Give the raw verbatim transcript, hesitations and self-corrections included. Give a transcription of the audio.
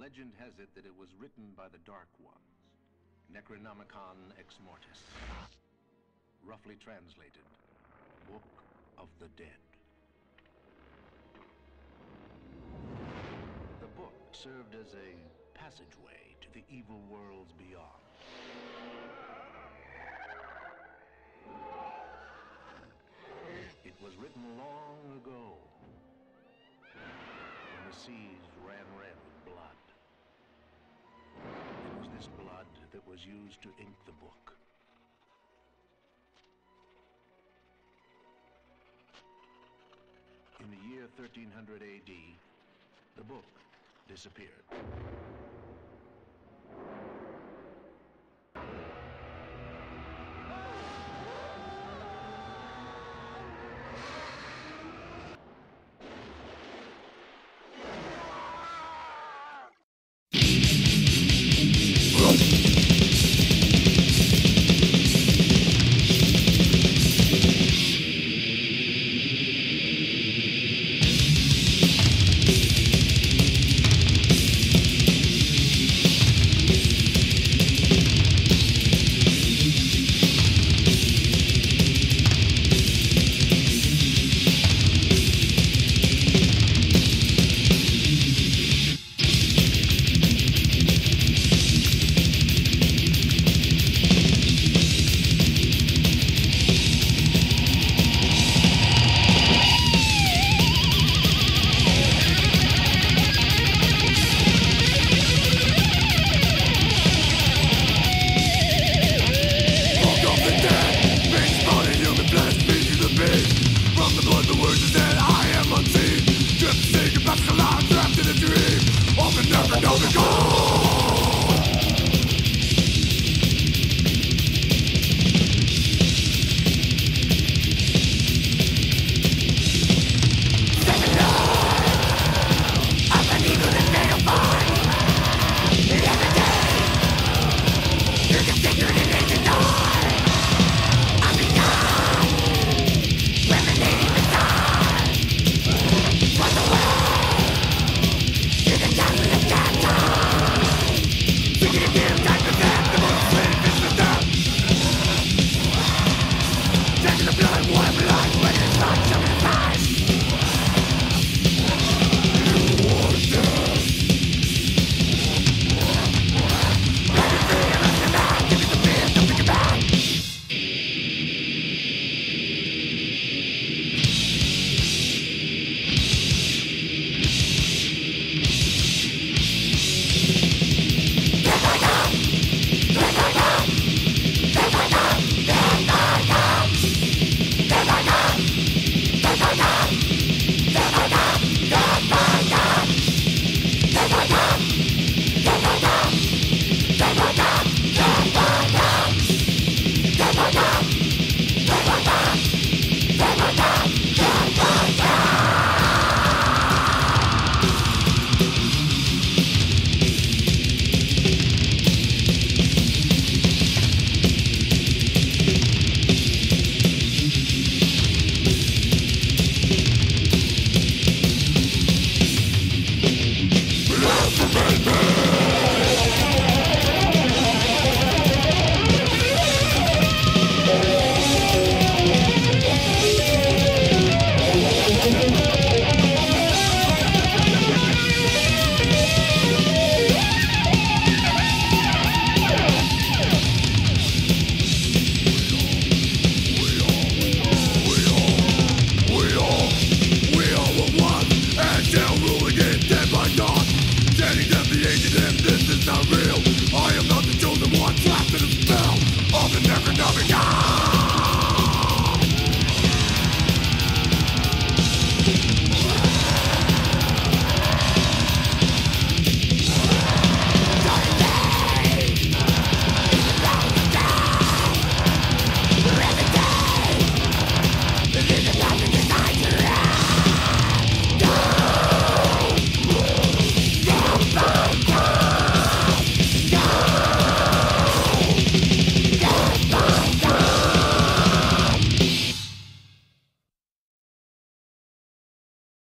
Legend has it that it was written by the Dark Ones. Necronomicon Ex Mortis. Roughly translated, Book of the Dead. The book served as a passageway to the evil worlds beyond. It was written long ago, when the seas ran red with blood. It was this blood that was used to ink the book. In the year thirteen hundred A D, the book disappeared. Blood, blood, blood, when it's not justified.